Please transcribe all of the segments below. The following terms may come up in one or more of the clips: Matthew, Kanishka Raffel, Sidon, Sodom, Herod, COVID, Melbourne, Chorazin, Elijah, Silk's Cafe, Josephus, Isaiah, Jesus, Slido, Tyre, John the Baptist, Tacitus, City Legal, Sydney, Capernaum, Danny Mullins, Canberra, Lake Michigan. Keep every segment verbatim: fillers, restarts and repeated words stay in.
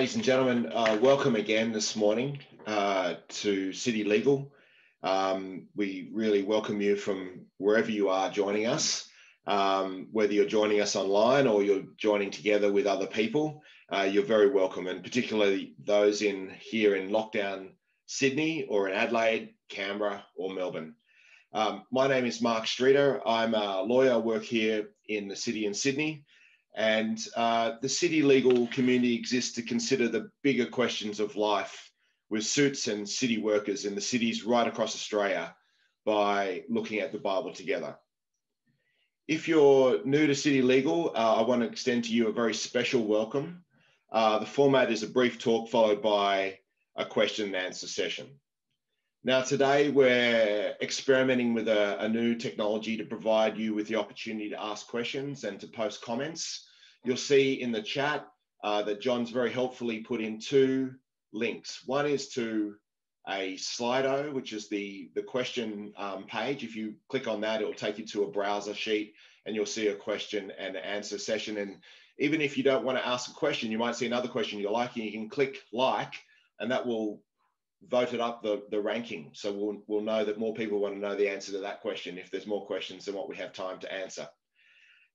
Ladies and gentlemen, uh, welcome again this morning uh, to City Legal. Um, we really welcome you from wherever you are joining us, um, whether you're joining us online or you're joining together with other people, uh, you're very welcome, and particularly those in here in lockdown Sydney or in Adelaide, Canberra or Melbourne. Um, my name is Mark Streeter. I'm a lawyer. I work here in the city in Sydney. And uh, the City Legal community exists to consider the bigger questions of life with suits and city workers in the cities right across Australia by looking at the Bible together. If you're new to City Legal, uh, I want to extend to you a very special welcome. Uh, the format is a brief talk followed by a question and answer session. Now, today we're experimenting with a, a new technology to provide you with the opportunity to ask questions and to post comments. You'll see in the chat uh, that John's very helpfully put in two links. One is to a Slido, which is the, the question um, page. If you click on that, it'll take you to a browser sheet and you'll see a question and answer session. And even if you don't want to ask a question, you might see another question you like, and you can click like, and that will voted up the, the ranking. So we'll, we'll know that more people want to know the answer to that question if there's more questions than what we have time to answer.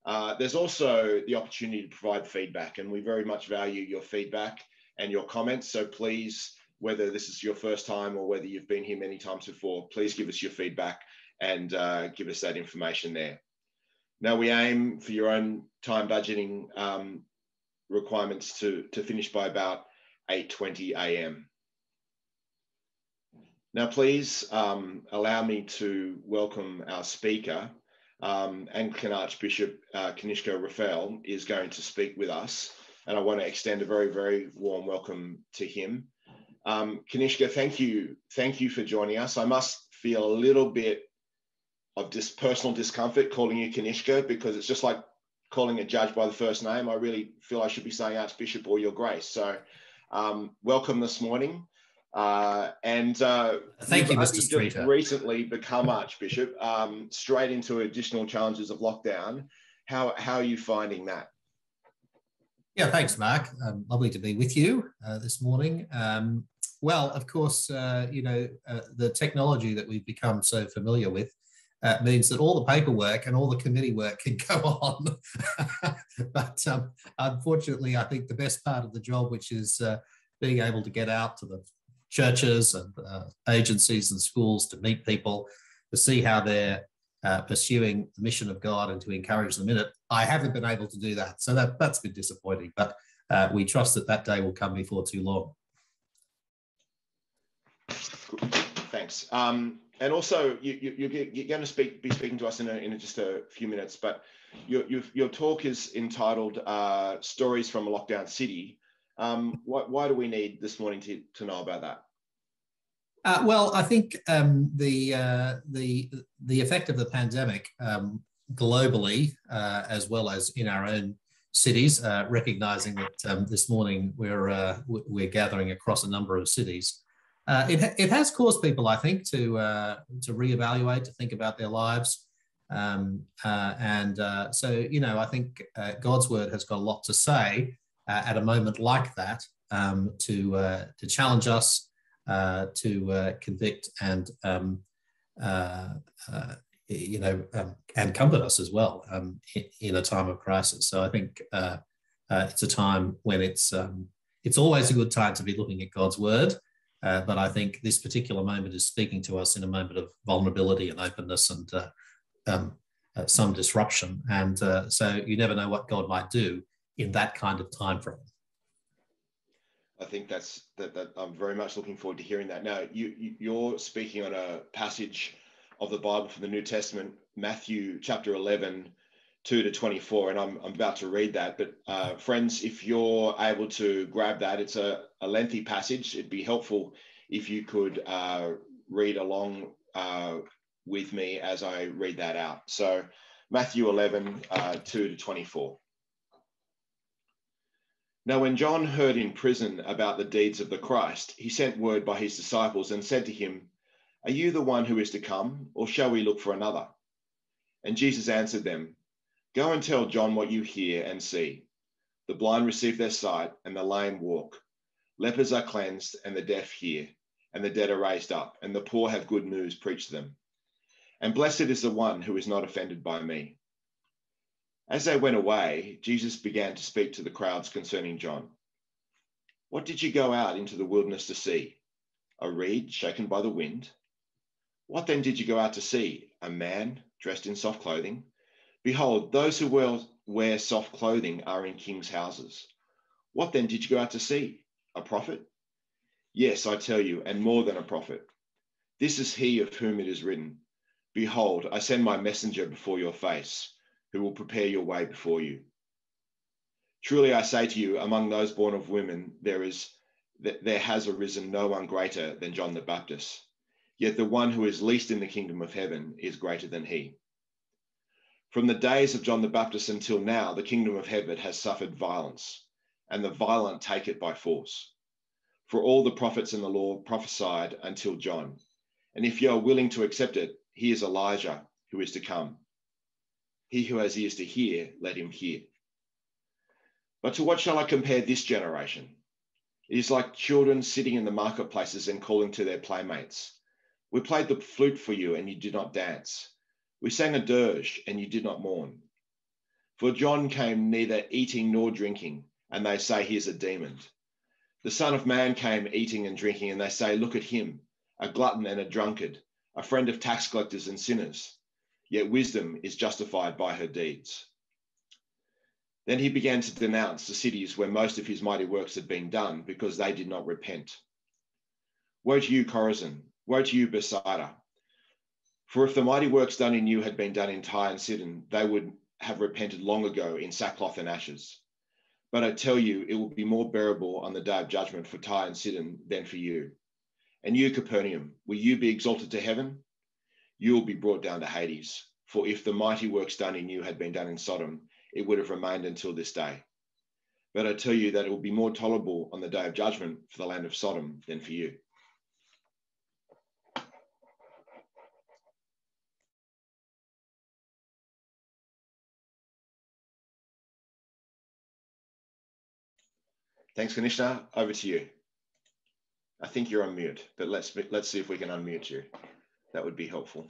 Uh, there's also the opportunity to provide feedback, and we very much value your feedback and your comments. So please, whether this is your first time or whether you've been here many times before, please give us your feedback and uh, give us that information there. Now, we aim for your own time budgeting um, requirements to, to finish by about eight twenty A M. Now, please um, allow me to welcome our speaker. Um, Anglican Archbishop uh, Kanishka Raffel is going to speak with us, and I want to extend a very, very warm welcome to him. Um, Kanishka, thank you. Thank you for joining us. I must feel a little bit of this personal discomfort calling you Kanishka, because it's just like calling a judge by the first name. I really feel I should be saying Archbishop or Your Grace. So um, welcome this morning. Uh, and uh, thank you, Mister Streeter. Recently become Archbishop, um, straight into additional challenges of lockdown. How, how are you finding that? Yeah, thanks, Mark. Um, lovely to be with you uh, this morning. Um, well, of course, uh, you know, uh, the technology that we've become so familiar with uh, means that all the paperwork and all the committee work can go on. But um, unfortunately, I think the best part of the job, which is uh, being able to get out to the churches and uh, agencies and schools to meet people, to see how they're uh, pursuing the mission of God and to encourage them in it. I haven't been able to do that. So that, that's been disappointing, but uh, we trust that that day will come before too long. Thanks. Um, and also, you, you, you're, you're going to speak, be speaking to us in, a, in just a few minutes, but your, your, your talk is entitled uh, Stories from a Lockdown City. Um, why, why do we need this morning to, to know about that? Uh, well, I think um, the, uh, the, the effect of the pandemic um, globally, uh, as well as in our own cities, uh, recognising that um, this morning we're, uh, we're gathering across a number of cities. Uh, it, it has caused people, I think, to, uh, to reevaluate, to think about their lives. Um, uh, and uh, so, you know, I think uh, God's word has got a lot to say. Uh, at a moment like that, um, to uh, to challenge us, uh, to uh, convict, and um, uh, uh, you know, um, and comfort us as well um, in, in a time of crisis. So I think uh, uh, it's a time when it's um, it's always a good time to be looking at God's word, uh, but I think this particular moment is speaking to us in a moment of vulnerability and openness and uh, um, uh, some disruption, and uh, so you never know what God might do in that kind of time frame. I think that's that, that I'm very much looking forward to hearing that. Now, you, you, you're speaking on a passage of the Bible from the New Testament, Matthew chapter eleven, two to twenty-four, and I'm, I'm about to read that. But uh, friends, if you're able to grab that, it's a, a lengthy passage. It'd be helpful if you could uh, read along uh, with me as I read that out. So Matthew eleven, two to twenty-four. Now, when John heard in prison about the deeds of the Christ, he sent word by his disciples and said to him, "Are you the one who is to come, or shall we look for another?" And Jesus answered them, "Go and tell John what you hear and see. The blind receive their sight, and the lame walk. Lepers are cleansed, and the deaf hear, and the dead are raised up, and the poor have good news preached to them. And blessed is the one who is not offended by me." As they went away, Jesus began to speak to the crowds concerning John. "What did you go out into the wilderness to see? A reed shaken by the wind? What then did you go out to see? A man dressed in soft clothing? Behold, those who wear soft clothing are in king's houses. What then did you go out to see? A prophet? Yes, I tell you, and more than a prophet. This is he of whom it is written, 'Behold, I send my messenger before your face, who will prepare your way before you.' Truly I say to you, among those born of women, there is there has arisen no one greater than John the Baptist. Yet the one who is least in the kingdom of heaven is greater than he. From the days of John the Baptist until now, the kingdom of heaven has suffered violence, and the violent take it by force. For all the prophets in the law prophesied until John. And if you are willing to accept it, he is Elijah who is to come. He who has ears to hear, let him hear. But to what shall I compare this generation? It is like children sitting in the marketplaces and calling to their playmates. 'We played the flute for you, and you did not dance. We sang a dirge, and you did not mourn.' For John came neither eating nor drinking, and they say he is a demon. The Son of Man came eating and drinking, and they say, 'Look at him, a glutton and a drunkard, a friend of tax collectors and sinners.' Yet wisdom is justified by her deeds." Then he began to denounce the cities where most of his mighty works had been done, because they did not repent. "Woe to you, Chorazin! Woe to you, Bethsaida! For if the mighty works done in you had been done in Tyre and Sidon, they would have repented long ago in sackcloth and ashes. But I tell you, it will be more bearable on the day of judgment for Tyre and Sidon than for you. And you, Capernaum, will you be exalted to heaven? You will be brought down to Hades. For if the mighty works done in you had been done in Sodom, it would have remained until this day. But I tell you that it will be more tolerable on the day of judgment for the land of Sodom than for you." Thanks, Kanishka. Over to you. I think you're on mute, but let's let's see if we can unmute you. That would be helpful.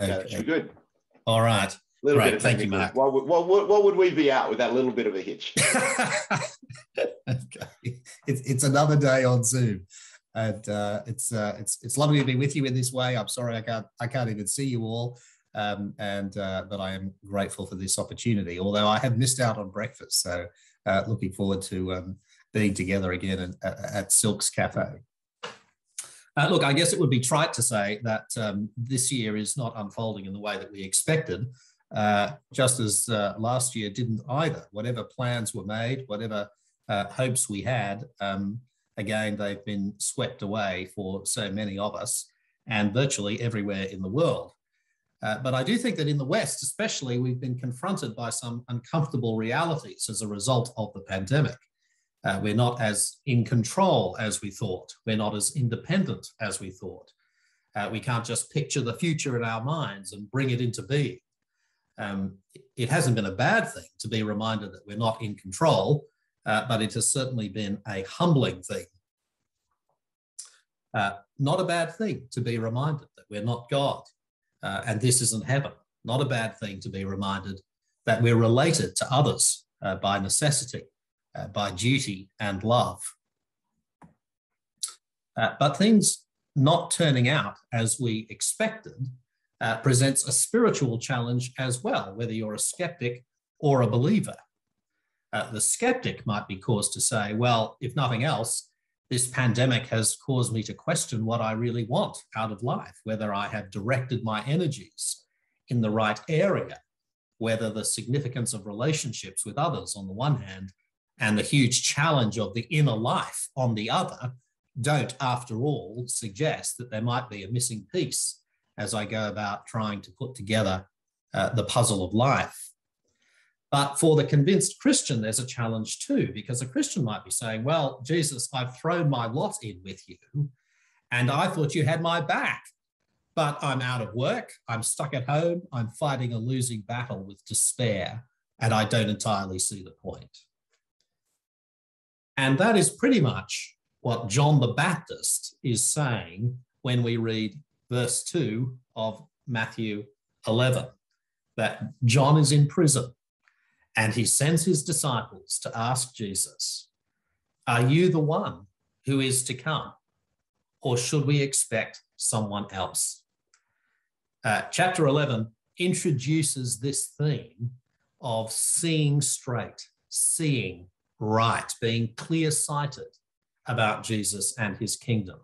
Okay. That's good. All right. Little Great. Bit of Thank you, Mark. What would, what, what would we be out with that little bit of a hitch? Okay. It's, it's another day on Zoom, and uh, it's uh, it's it's lovely to be with you in this way. I'm sorry I can't I can't even see you all. Um, and uh, but I am grateful for this opportunity, although I have missed out on breakfast. So uh, looking forward to um, being together again in, at, at Silk's Cafe. Uh, look, I guess it would be trite to say that um, this year is not unfolding in the way that we expected, uh, just as uh, last year didn't either. Whatever plans were made, whatever uh, hopes we had, um, again, they've been swept away for so many of us and virtually everywhere in the world. Uh, but I do think that in the West, especially, we've been confronted by some uncomfortable realities as a result of the pandemic. Uh, we're not as in control as we thought. We're not as independent as we thought. Uh, we can't just picture the future in our minds and bring it into being. Um, it hasn't been a bad thing to be reminded that we're not in control, uh, but it has certainly been a humbling thing. Uh, not a bad thing to be reminded that we're not God. Uh, and this isn't heaven. Not a bad thing to be reminded that we're related to others uh, by necessity, uh, by duty and love. Uh, but things not turning out as we expected uh, presents a spiritual challenge as well, whether you're a skeptic or a believer. Uh, the skeptic might be caused to say, well, if nothing else, this pandemic has caused me to question what I really want out of life, whether I have directed my energies in the right area, whether the significance of relationships with others on the one hand and the huge challenge of the inner life on the other don't, after all, suggest that there might be a missing piece as I go about trying to put together uh, the puzzle of life. But for the convinced Christian, there's a challenge too, because a Christian might be saying, well, Jesus, I've thrown my lot in with you, and I thought you had my back, but I'm out of work, I'm stuck at home, I'm fighting a losing battle with despair and I don't entirely see the point. And that is pretty much what John the Baptist is saying when we read verse two of Matthew eleven, that John is in prison and he sends his disciples to ask Jesus, "Are you the one who is to come, or should we expect someone else?" Uh, chapter eleven introduces this theme of seeing straight, seeing right, being clear-sighted about Jesus and his kingdom.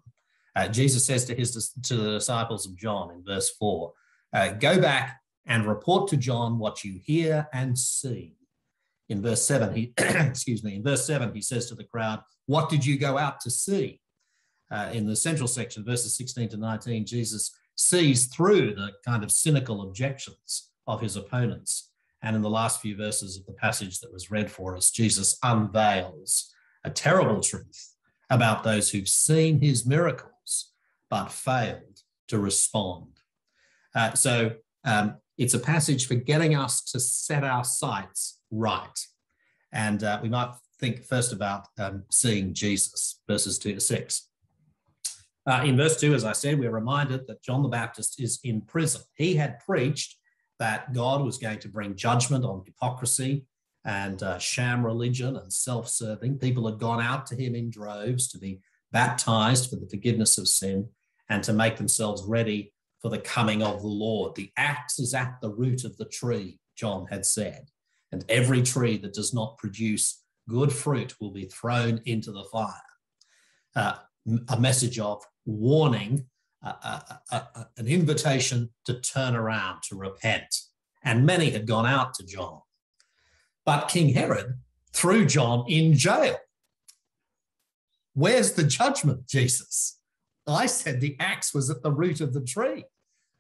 Uh, Jesus says to his to the disciples of John in verse four, uh, "Go back and report to John what you hear and see." In verse seven, he excuse me. In verse seven, he says to the crowd, "What did you go out to see?" Uh, in the central section, verses sixteen to nineteen, Jesus sees through the kind of cynical objections of his opponents. And in the last few verses of the passage that was read for us, Jesus unveils a terrible truth about those who've seen his miracles but failed to respond. Uh, so um, it's a passage for getting us to set our sights right. And uh, we might think first about um, seeing Jesus, verses two to six. Uh, in verse two, as I said, we're reminded that John the Baptist is in prison. He had preached that God was going to bring judgment on hypocrisy and uh, sham religion and self-serving. People had gone out to him in droves to be baptized for the forgiveness of sin and to make themselves ready for the coming of the Lord. The axe is at the root of the tree, John had said, and every tree that does not produce good fruit will be thrown into the fire. Uh, a message of warning, uh, uh, uh, uh, an invitation to turn around, to repent. And many had gone out to John. But King Herod threw John in jail. "Where's the judgment, Jesus? I said the axe was at the root of the tree,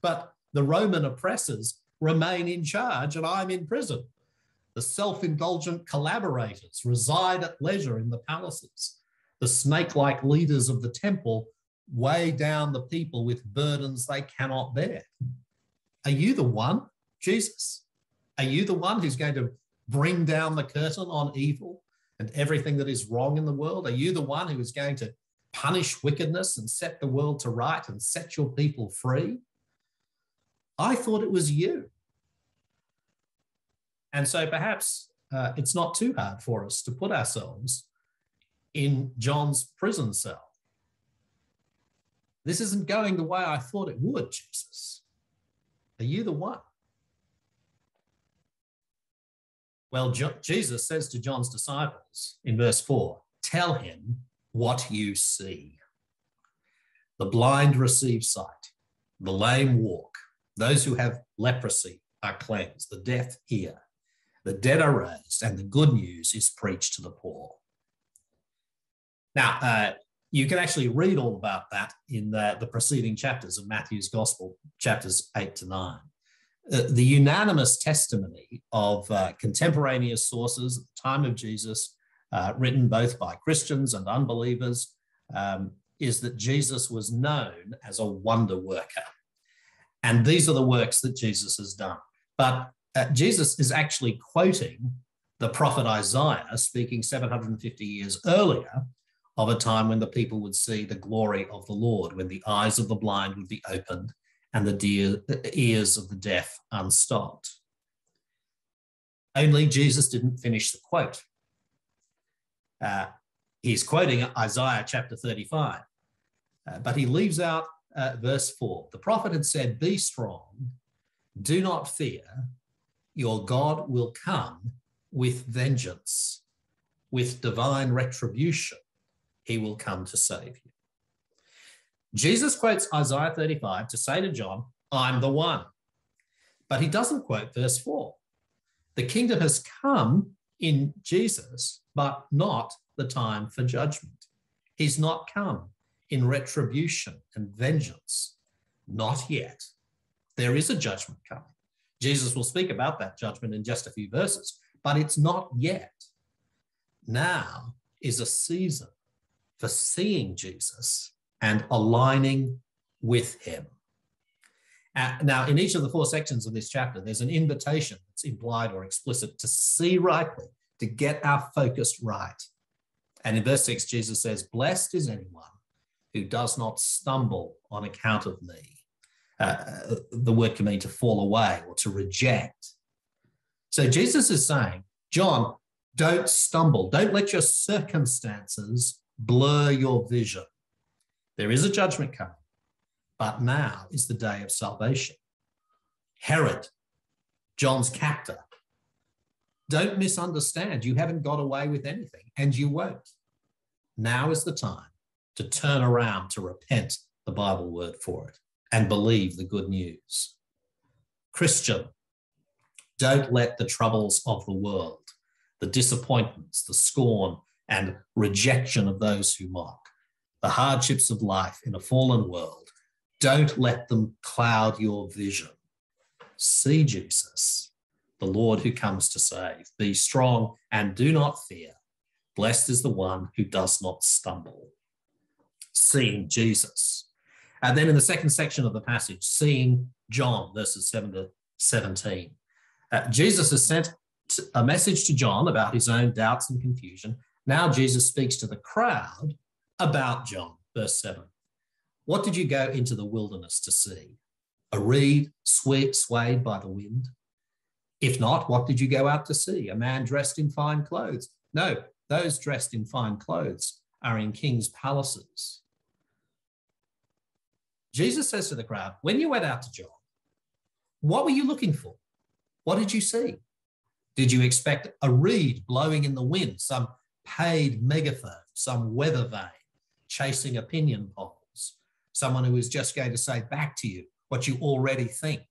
but the Roman oppressors remain in charge and I'm in prison. The self-indulgent collaborators reside at leisure in the palaces. The snake-like leaders of the temple weigh down the people with burdens they cannot bear. Are you the one, Jesus? Are you the one who's going to bring down the curtain on evil and everything that is wrong in the world? Are you the one who is going to punish wickedness and set the world to right and set your people free? I thought it was you." And so perhaps uh, it's not too hard for us to put ourselves in John's prison cell. "This isn't going the way I thought it would, Jesus. Are you the one?" Well, Jo- Jesus says to John's disciples in verse four, "Tell him what you see. The blind receive sight, the lame walk, those who have leprosy are cleansed, the deaf hear, the dead are raised, and the good news is preached to the poor." Now, uh, you can actually read all about that in the, the preceding chapters of Matthew's Gospel, chapters eight to nine. Uh, the unanimous testimony of uh, contemporaneous sources at the time of Jesus, uh, written both by Christians and unbelievers, um, is that Jesus was known as a wonder worker. And these are the works that Jesus has done. But uh, Jesus is actually quoting the prophet Isaiah, speaking seven hundred fifty years earlier, of a time when the people would see the glory of the Lord, when the eyes of the blind would be opened and the, dear, the ears of the deaf unstopped. Only Jesus didn't finish the quote. Uh, he's quoting Isaiah chapter thirty-five, uh, but he leaves out uh, verse four. The prophet had said, "Be strong, do not fear, your God will come with vengeance, with divine retribution. He will come to save you." Jesus quotes Isaiah thirty-five to say to John, "I'm the one." But he doesn't quote verse four. The kingdom has come in Jesus, but not the time for judgment. He's not come in retribution and vengeance. Not yet. There is a judgment coming. Jesus will speak about that judgment in just a few verses, but it's not yet. Now is a season for seeing Jesus and aligning with him. Uh, now, in each of the four sections of this chapter, there's an invitation that's implied or explicit to see rightly, to get our focus right. And in verse six, Jesus says, blessed is anyone who does not stumble on account of me. Uh, the word can mean to fall away or to reject. So Jesus is saying, John, don't stumble. Don't let your circumstances blur your vision. There is a judgment coming, but now is the day of salvation. Herod, John's captor. Don't misunderstand. You haven't got away with anything, and you won't. Now is the time to turn around, to repent, the Bible word for it, and believe the good news. Christian, don't let the troubles of the world, the disappointments, the scorn and rejection of those who mock, the hardships of life in a fallen world, don't let them cloud your vision. See Jesus, the Lord who comes to save. Be strong and do not fear. Blessed is the one who does not stumble. Seeing Jesus. And then in the second section of the passage, seeing John, verses seven to seventeen. Uh, Jesus has sent a message to John about his own doubts and confusion. Now Jesus speaks to the crowd about John, verse seven. What did you go into the wilderness to see? A reed swayed by the wind? If not, what did you go out to see? A man dressed in fine clothes? No, those dressed in fine clothes are in king's palaces. Jesus says to the crowd, when you went out to John, what were you looking for? What did you see? Did you expect a reed blowing in the wind, some paid megaphone, some weather vane chasing opinion polls, someone who is just going to say back to you what you already think?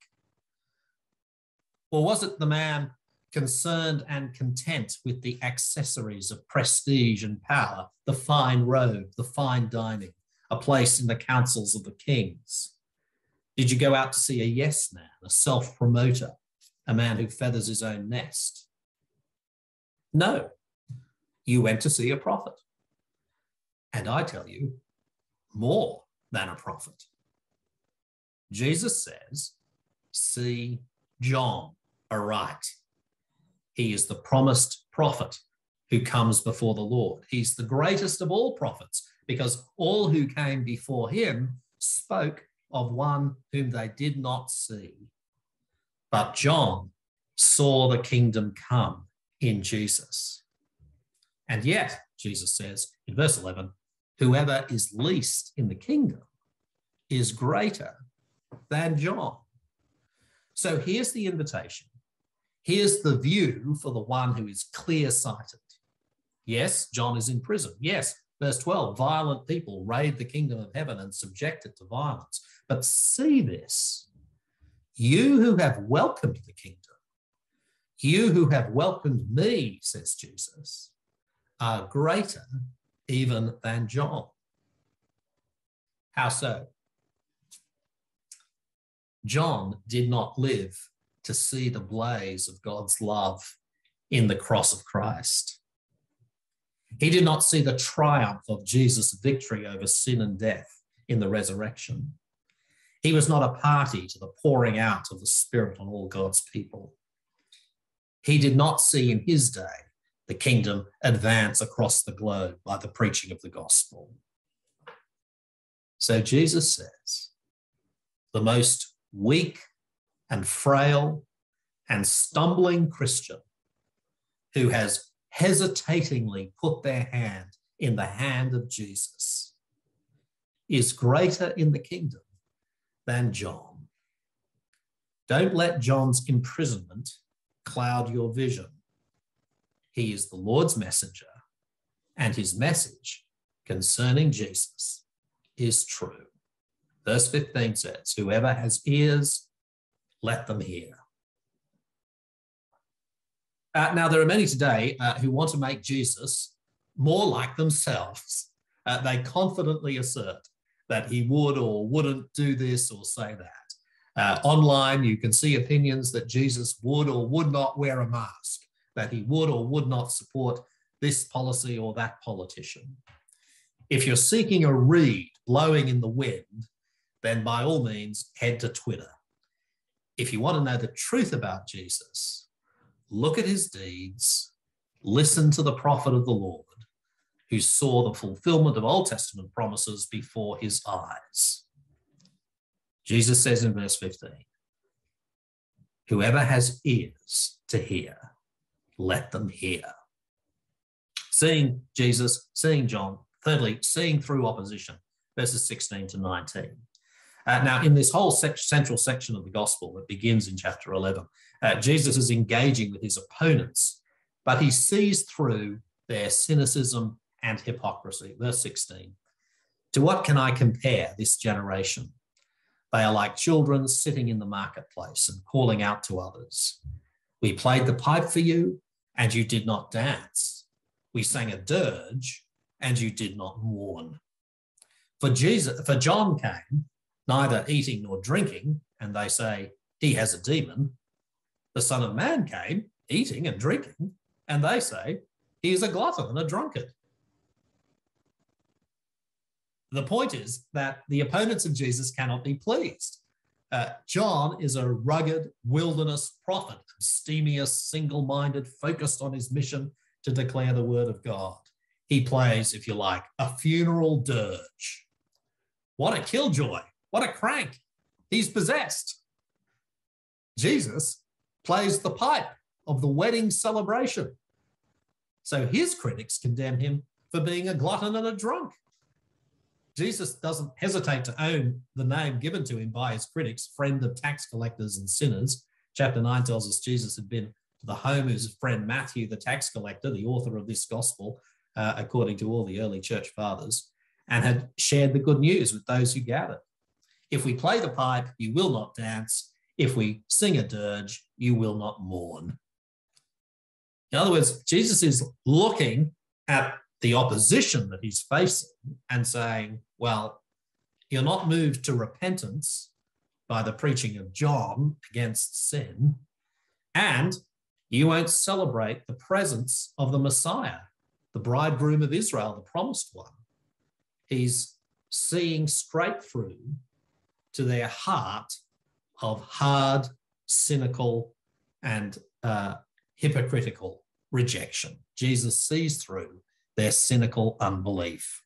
Or was it the man concerned and content with the accessories of prestige and power, the fine robe, the fine dining, a place in the councils of the kings? Did you go out to see a yes man, a self-promoter, a man who feathers his own nest? No, you went to see a prophet. And I tell you, more than a prophet. Jesus says, see John aright. He is the promised prophet who comes before the Lord. He's the greatest of all prophets, because all who came before him spoke of one whom they did not see. But John saw the kingdom come in Jesus. And yet, Jesus says in verse eleven, whoever is least in the kingdom is greater than John. So here's the invitation. Here's the view for the one who is clear-sighted. Yes, John is in prison. Yes, verse twelve, violent people raid the kingdom of heaven and subject it to violence. But see this. You who have welcomed the kingdom, you who have welcomed me, says Jesus, are greater even than John. How so? John did not live to see the blaze of God's love in the cross of Christ. He did not see the triumph of Jesus' victory over sin and death in the resurrection. He was not a party to the pouring out of the Spirit on all God's people. He did not see in his day the kingdom advance across the globe by the preaching of the gospel. So Jesus says, the most weak and frail and stumbling Christian who has hesitatingly put their hand in the hand of Jesus is greater in the kingdom than John. Don't let John's imprisonment cloud your vision. He is the Lord's messenger, and his message concerning Jesus is true. Verse fifteen says, whoever has ears, let them hear. Uh, now, there are many today uh, who want to make Jesus more like themselves. Uh, they confidently assert that he would or wouldn't do this or say that. Uh, online, you can see opinions that Jesus would or would not wear a mask, that he would or would not support this policy or that politician. If you're seeking a reed blowing in the wind, then by all means, head to Twitter. if you want to know the truth about Jesus, look at his deeds, listen to the prophet of the Lord, who saw the fulfillment of Old Testament promises before his eyes. Jesus says in verse fifteen, whoever has ears to hear, let them hear. Seeing Jesus, seeing John, thirdly, seeing through opposition, verses sixteen to nineteen. Uh, now, in this whole se- central section of the gospel that begins in chapter eleven, uh, Jesus is engaging with his opponents, but he sees through their cynicism and hypocrisy. Verse sixteen, to what can I compare this generation? They are like children sitting in the marketplace and calling out to others. We played the pipe for you, and you did not dance. We sang a dirge, and you did not mourn. For Jesus, for John came, neither eating nor drinking, and they say, he has a demon. The Son of Man came, eating and drinking, and they say, he is a glutton and a drunkard. The point is that the opponents of Jesus cannot be pleased. Uh, John is a rugged wilderness prophet, abstemious, single-minded, focused on his mission to declare the word of God. He plays, if you like, a funeral dirge. What a killjoy. What a crank. He's possessed. Jesus plays the pipe of the wedding celebration. So his critics condemn him for being a glutton and a drunk. Jesus doesn't hesitate to own the name given to him by his critics, friend of tax collectors and sinners. Chapter nine tells us Jesus had been to the home of his friend Matthew, the tax collector, the author of this gospel, uh, according to all the early church fathers, and had shared the good news with those who gathered. If we play the pipe, you will not dance. If we sing a dirge, you will not mourn. In other words, Jesus is looking at the opposition that he's facing and saying, well, you're not moved to repentance by the preaching of John against sin, and you won't celebrate the presence of the Messiah, the bridegroom of Israel, the promised one. He's seeing straight through to their heart of hard, cynical, and uh, hypocritical rejection. Jesus sees through their cynical unbelief.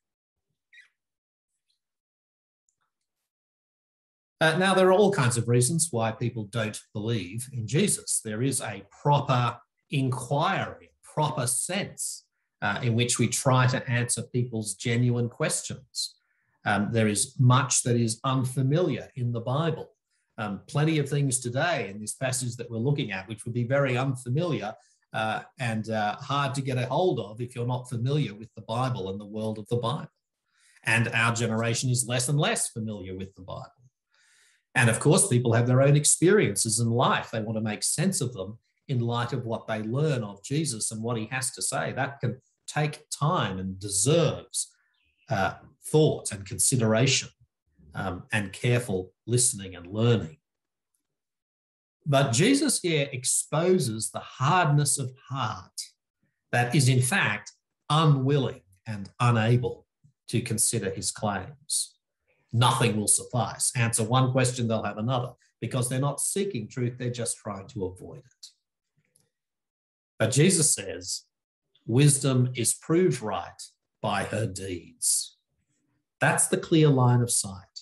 Uh, now, there are all kinds of reasons why people don't believe in Jesus. There is a proper inquiry, proper sense uh, in which we try to answer people's genuine questions. Um, there is much that is unfamiliar in the Bible. Um, plenty of things today in this passage that we're looking at, which would be very unfamiliar Uh, and uh, hard to get a hold of if you're not familiar with the Bible and the world of the Bible. And our generation is less and less familiar with the Bible. And of course, people have their own experiences in life. They want to make sense of them in light of what they learn of Jesus and what he has to say. That can take time and deserves uh, thought and consideration um, and careful listening and learning. But Jesus here exposes the hardness of heart that is, in fact, unwilling and unable to consider his claims. Nothing will suffice. Answer one question, they'll have another, because they're not seeking truth, they're just trying to avoid it. But Jesus says, wisdom is proved right by her deeds. That's the clear line of sight.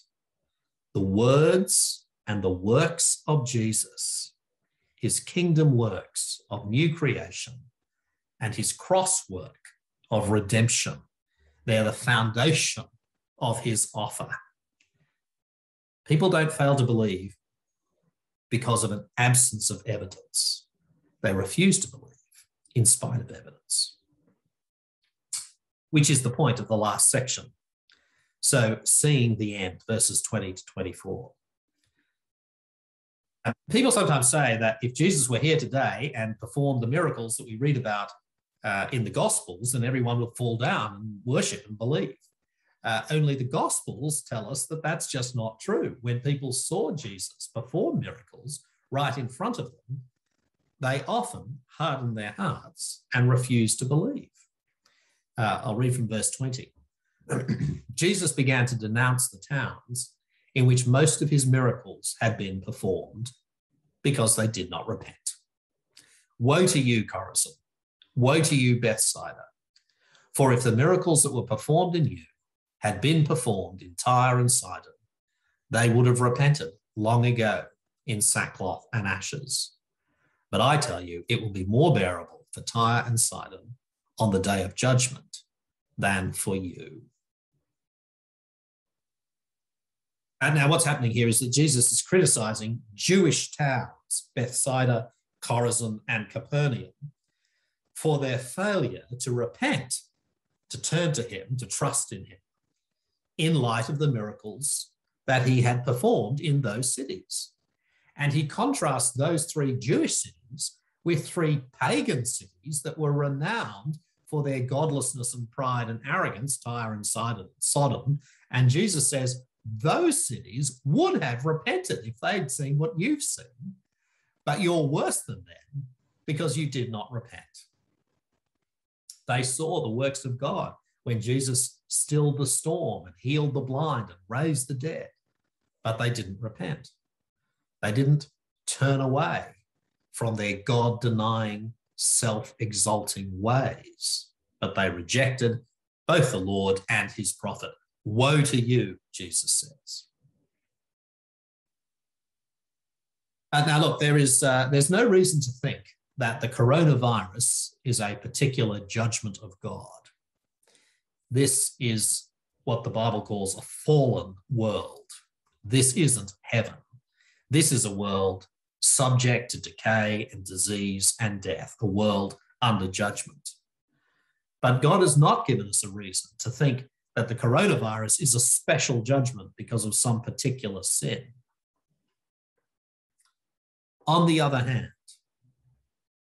The words and the works of Jesus, his kingdom works of new creation, and his cross work of redemption, they're the foundation of his offer. People don't fail to believe because of an absence of evidence. They refuse to believe in spite of evidence, which is the point of the last section. So, seeing the end, verses twenty to twenty-four. People sometimes say that if Jesus were here today and performed the miracles that we read about uh, in the Gospels, then everyone would fall down and worship and believe. Uh, only the Gospels tell us that that's just not true. When people saw Jesus perform miracles right in front of them, they often hardened their hearts and refused to believe. Uh, I'll read from verse twenty. Jesus began to denounce the towns in which most of his miracles had been performed, because they did not repent. Woe to you, Chorazin. Woe to you, Bethsaida. For if the miracles that were performed in you had been performed in Tyre and Sidon, they would have repented long ago in sackcloth and ashes. But I tell you, it will be more bearable for Tyre and Sidon on the day of judgment than for you. And now what's happening here is that Jesus is criticizing Jewish towns, Bethsaida, Chorazin, and Capernaum, for their failure to repent, to turn to him, to trust in him, in light of the miracles that he had performed in those cities. And he contrasts those three Jewish cities with three pagan cities that were renowned for their godlessness and pride and arrogance, Tyre and Sidon, Sodom. And Jesus says those cities would have repented if they'd seen what you've seen, but you're worse than them because you did not repent. They saw the works of God when Jesus stilled the storm and healed the blind and raised the dead, but they didn't repent. They didn't turn away from their God-denying, self-exalting ways, but they rejected both the Lord and his prophet. Woe to you, Jesus says. And now look, there is, uh, there's no reason to think that the coronavirus is a particular judgment of God. This is what the Bible calls a fallen world. This isn't heaven. This is a world subject to decay and disease and death, a world under judgment. But God has not given us a reason to think that the coronavirus is a special judgment because of some particular sin. On the other hand,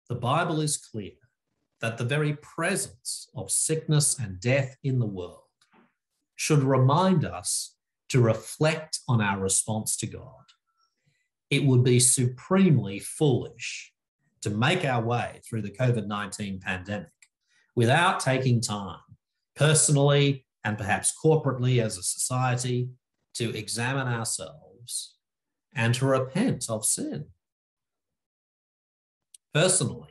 the Bible is clear that the very presence of sickness and death in the world should remind us to reflect on our response to God. It would be supremely foolish to make our way through the COVID nineteen pandemic without taking time, personally and perhaps corporately as a society, to examine ourselves and to repent of sin. Personally,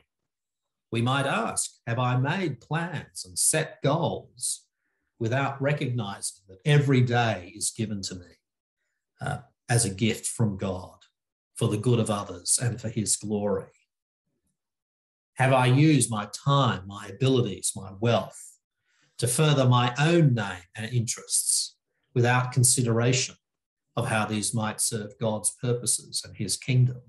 we might ask, have I made plans and set goals without recognizing that every day is given to me uh, as a gift from God, for the good of others and for his glory? Have I used my time, my abilities, my wealth to further my own name and interests without consideration of how these might serve God's purposes and his kingdom?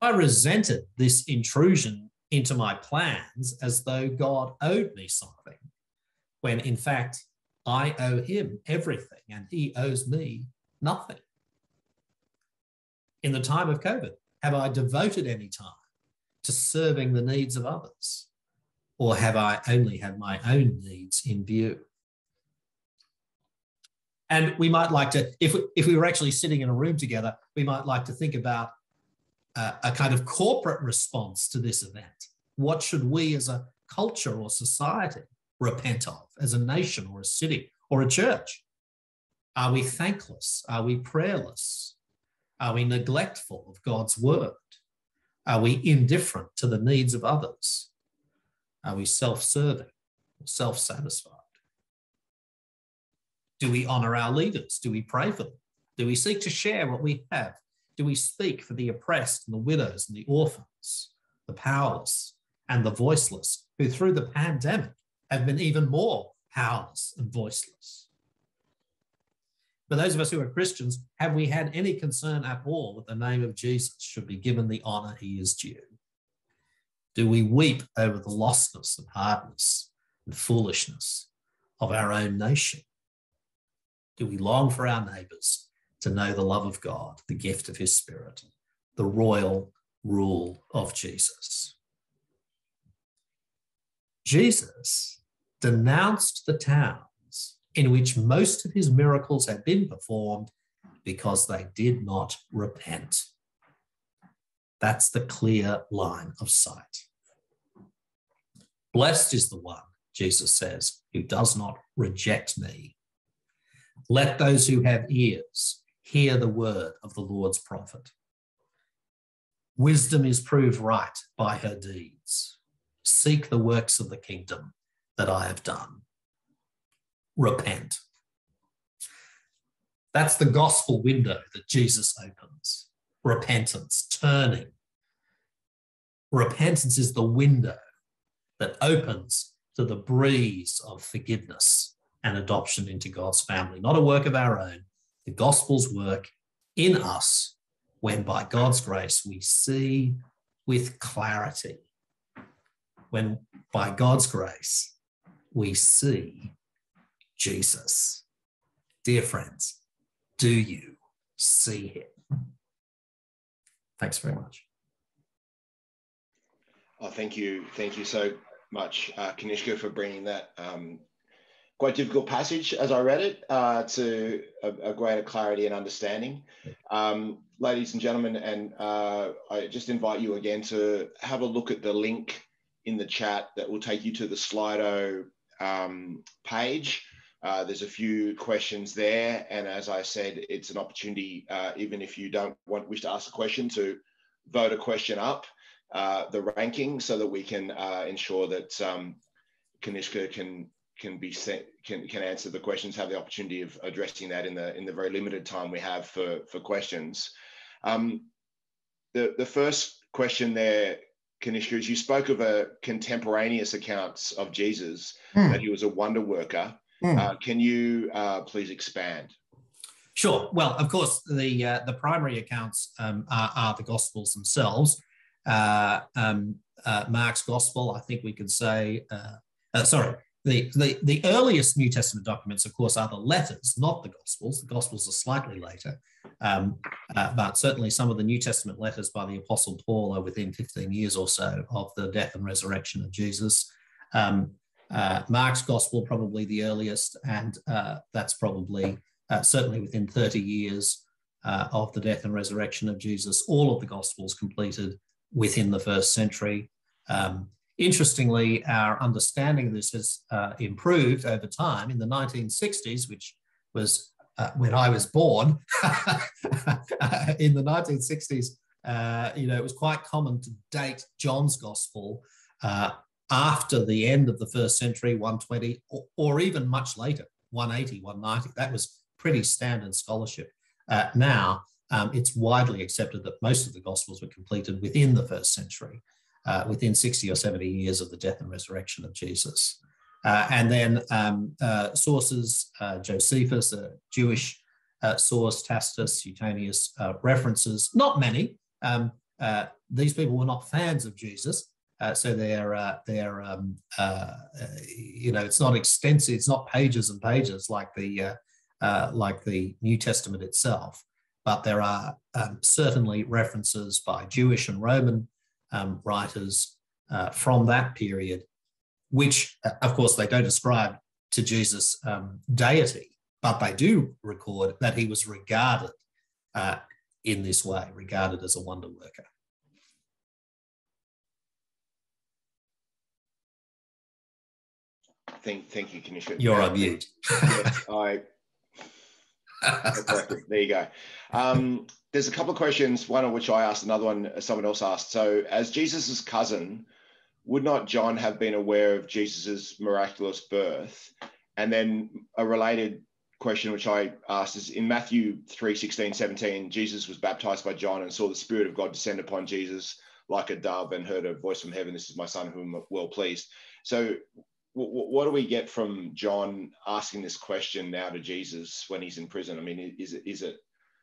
Have I resented this intrusion into my plans as though God owed me something, when in fact I owe him everything and he owes me nothing? In the time of COVID, have I devoted any time to serving the needs of others? Or have I only had my own needs in view? And we might like to, if we, if we were actually sitting in a room together, we might like to think about uh, a kind of corporate response to this event. What should we as a culture or society repent of, as a nation or a city or a church? Are we thankless? Are we prayerless? Are we neglectful of God's word? Are we indifferent to the needs of others? Are we self-serving or self-satisfied? Do we honour our leaders? Do we pray for them? Do we seek to share what we have? Do we speak for the oppressed and the widows and the orphans, the powerless and the voiceless, who through the pandemic have been even more powerless and voiceless? For those of us who are Christians, have we had any concern at all that the name of Jesus should be given the honour he is due? Do we weep over the lostness and hardness and foolishness of our own nation? Do we long for our neighbours to know the love of God, the gift of his spirit, the royal rule of Jesus? Jesus denounced the town in which most of his miracles had been performed because they did not repent. That's the clear line of sight. Blessed is the one, Jesus says, who does not reject me. Let those who have ears hear the word of the Lord's prophet. Wisdom is proved right by her deeds. Seek the works of the kingdom that I have done. Repent. That's the gospel window that Jesus opens. Repentance, turning. Repentance is the window that opens to the breeze of forgiveness and adoption into God's family. Not a work of our own, the gospel's work in us when by God's grace we see with clarity. When by God's grace we see Jesus. Dear friends, do you see him? Thanks very much. Oh, thank you. Thank you so much, uh, Kanishka, for bringing that um, quite difficult passage as I read it uh, to a, a greater clarity and understanding. Um, ladies and gentlemen, and uh, I just invite you again to have a look at the link in the chat that will take you to the Slido um, page. Uh, there's a few questions there. And as I said, it's an opportunity, uh, even if you don't want wish to ask a question, to vote a question up uh, the ranking so that we can uh, ensure that um, Kanishka can can be sent, can can answer the questions, have the opportunity of addressing that in the in the very limited time we have for, for questions. Um, the, the first question there, Kanishka, is you spoke of a contemporaneous accounts of Jesus, mm. that he was a wonder worker. Mm. Uh, can you uh, please expand? Sure. Well, of course, the uh, the primary accounts um, are, are the Gospels themselves. Uh, um, uh, Mark's Gospel, I think we could say, uh, uh, sorry, the, the, the earliest New Testament documents, of course, are the letters, not the Gospels. The Gospels are slightly later, um, uh, but certainly some of the New Testament letters by the Apostle Paul are within fifteen years or so of the death and resurrection of Jesus. Um, Uh, Mark's Gospel, probably the earliest, and uh, that's probably uh, certainly within thirty years uh, of the death and resurrection of Jesus. All of the Gospels completed within the first century. Um, interestingly, our understanding of this has uh, improved over time. In the nineteen sixties, which was uh, when I was born, in the nineteen sixties, uh, you know, it was quite common to date John's Gospel uh, after the end of the first century, one twenty, or, or even much later, one eighty, one ninety. That was pretty standard scholarship. Uh, now, um, it's widely accepted that most of the Gospels were completed within the first century, uh, within sixty or seventy years of the death and resurrection of Jesus. Uh, and then um, uh, sources, uh, Josephus, a Jewish uh, source, Tacitus, Suetonius, uh, references, not many. Um, uh, these people were not fans of Jesus. Uh, so they're, uh, they're um, uh, you know, it's not extensive. It's not pages and pages like the, uh, uh, like the New Testament itself. But there are um, certainly references by Jewish and Roman um, writers uh, from that period, which, uh, of course, they don't ascribe to Jesus' um, deity, but they do record that he was regarded uh, in this way, regarded as a wonder worker. Thank, thank you, Kanishka. You're on mute. Yes, I, there you go. Um, there's a couple of questions, one of which I asked, another one someone else asked. So as Jesus's cousin, would not John have been aware of Jesus's miraculous birth? And then a related question, which I asked, is in Matthew three, sixteen, seventeen, Jesus was baptized by John and saw the Spirit of God descend upon Jesus like a dove and heard a voice from heaven, "This is my son whom I'm well pleased." So what do we get from John asking this question now to Jesus when he's in prison? I mean, is it, is it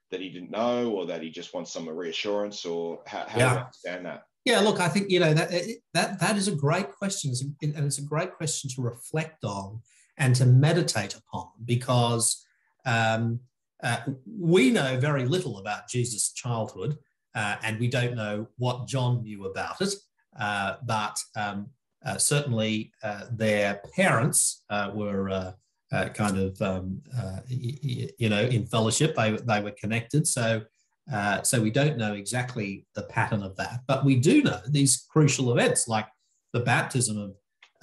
that he didn't know, or that he just wants some reassurance, or how, how yeah. do you understand that? Yeah, look, I think, you know, that that that is a great question, and it's a great question to reflect on and to meditate upon, because um, uh, we know very little about Jesus' childhood, uh, and we don't know what John knew about it, uh, but... Um, Uh, certainly, uh, their parents uh, were uh, uh, kind of, um, uh, you, you know, in fellowship. They they were connected, so uh, so we don't know exactly the pattern of that, but we do know these crucial events like the baptism of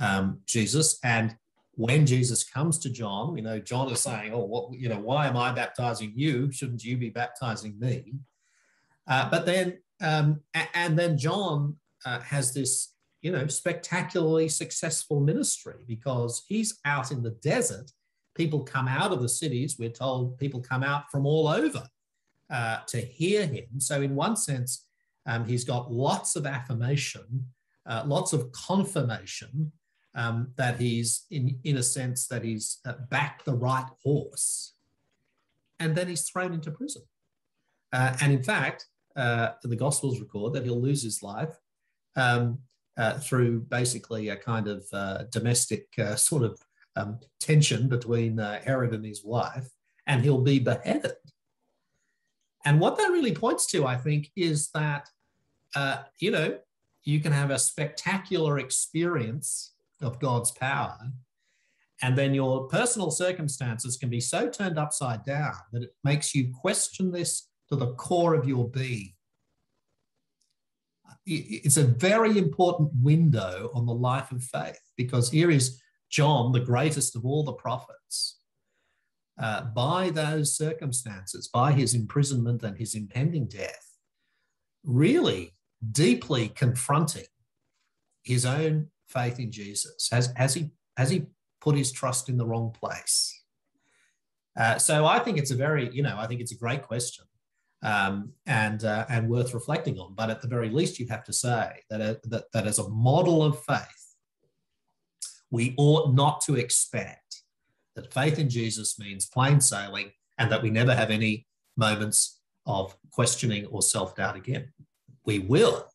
um, Jesus, and when Jesus comes to John, you know, John is saying, "Oh, what, you know, why am I baptizing you? Shouldn't you be baptizing me?" Uh, but then Um, and then John uh, has this, you know, spectacularly successful ministry because he's out in the desert. People come out of the cities. We're told people come out from all over uh, to hear him. So in one sense, um, he's got lots of affirmation, uh, lots of confirmation um, that he's, in, in a sense, that he's uh, backed the right horse. And then he's thrown into prison. Uh, and in fact, uh, the Gospels record that he'll lose his life um, uh, through basically a kind of uh, domestic uh, sort of um, tension between uh, Herod and his wife, and he'll be beheaded. And what that really points to, I think, is that, uh, you know, you can have a spectacular experience of God's power, and then your personal circumstances can be so turned upside down that it makes you question this to the core of your being. It's a very important window on the life of faith, because here is John, the greatest of all the prophets. Uh, by those circumstances, by his imprisonment and his impending death, really deeply confronting his own faith in Jesus. Has, has he, has he put his trust in the wrong place? Uh, so I think it's a very, you know, I think it's a great question um, and uh, and worth reflecting on. But at the very least, you'd have to say that, uh, that, that as a model of faith, we ought not to expect that faith in Jesus means plain sailing and that we never have any moments of questioning or self-doubt again. We will,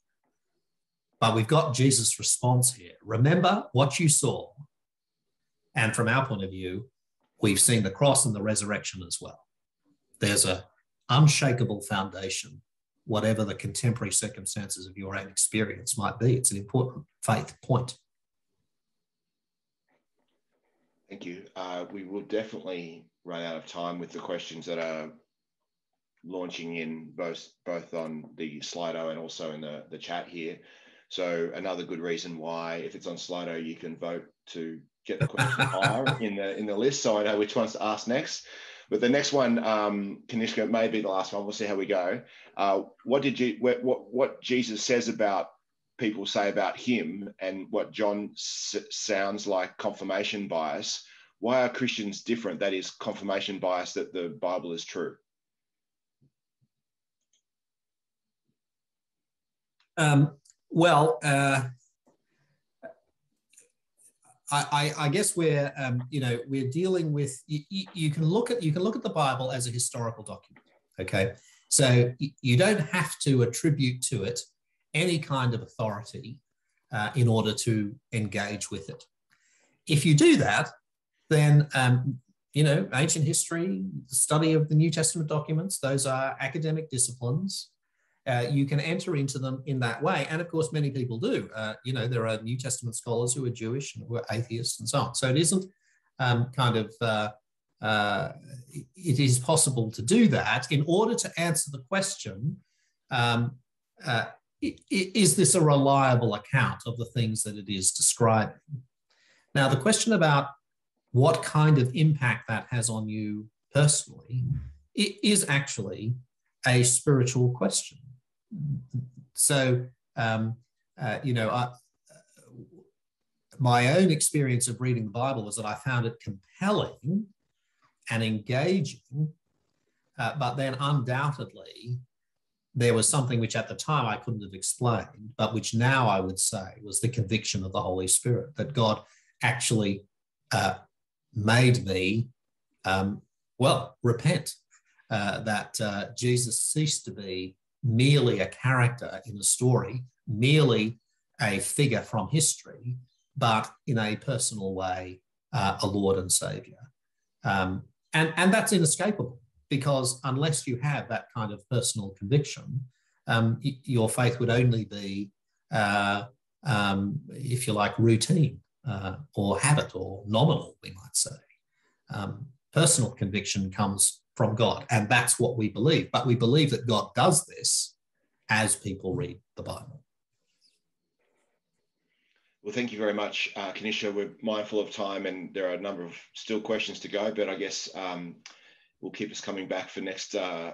but we've got Jesus' response here. Remember what you saw. And from our point of view, we've seen the cross and the resurrection as well. There's an unshakable foundation, whatever the contemporary circumstances of your own experience might be. It's an important faith point. Thank you. Uh, we will definitely run out of time with the questions that are launching in both, both on the Slido and also in the, the chat here. So another good reason why, if it's on Slido, you can vote to get the question higher in the in the list, so I know which ones to ask next. But the next one, um, Kanishka, may be the last one. We'll see how we go. Uh, what did you what, what what Jesus says about people say about him, and what John s sounds like confirmation bias? Why are Christians different? That is confirmation bias that the Bible is true. Um, well. Uh... I, I guess we're, um, you know, we're dealing with. You, you can look at you can look at the Bible as a historical document. Okay, so you don't have to attribute to it any kind of authority uh, in order to engage with it. If you do that, then um, you know, ancient history, the study of the New Testament documents, those are academic disciplines. Uh, you can enter into them in that way. And of course, many people do. Uh, you know, there are New Testament scholars who are Jewish and who are atheists and so on. So it isn't um, kind of, uh, uh, it is possible to do that in order to answer the question, um, uh, is this a reliable account of the things that it is describing? Now, the question about what kind of impact that has on you personally, it is actually a spiritual question. So, um, uh, you know, I, uh, my own experience of reading the Bible was that I found it compelling and engaging, uh, but then undoubtedly there was something which at the time I couldn't have explained, but which now I would say was the conviction of the Holy Spirit, that God actually uh, made me, um, well, repent. Uh, that uh, Jesus ceased to be merely a character in a story, merely a figure from history, but in a personal way, uh, a Lord and Saviour. Um, and, and that's inescapable, because unless you have that kind of personal conviction, um, your faith would only be, uh, um, if you like, routine uh, or habit or nominal, we might say. Um, personal conviction comes from God, and that's what we believe. But we believe that God does this as people read the Bible. Well, thank you very much, uh, Kanishka. We're mindful of time, and there are a number of still questions to go, but I guess um, we'll keep us coming back for next uh,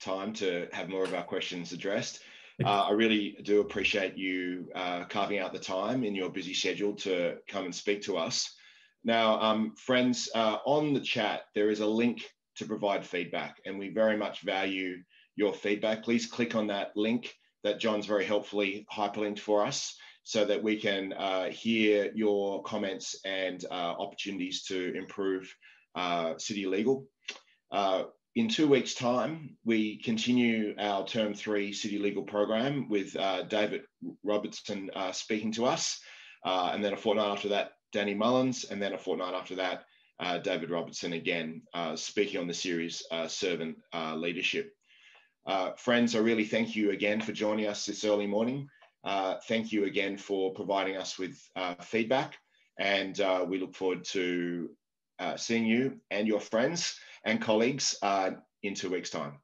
time to have more of our questions addressed. Uh, I really do appreciate you uh, carving out the time in your busy schedule to come and speak to us. Now, um, friends, uh, on the chat, there is a link to provide feedback, and we very much value your feedback. Please click on that link that John's very helpfully hyperlinked for us so that we can uh, hear your comments and uh, opportunities to improve uh, City Legal. Uh, In two weeks' time, we continue our Term three City Legal program with uh, David Robertson uh, speaking to us, uh, and then a fortnight after that, Danny Mullins, and then a fortnight after that, uh, David Robertson again, uh, speaking on the series uh, Servant uh, Leadership. Uh, friends, I really thank you again for joining us this early morning. Uh, thank you again for providing us with uh, feedback, and uh, we look forward to uh, seeing you and your friends and colleagues uh, in two weeks' time.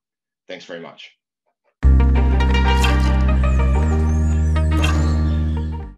Thanks very much.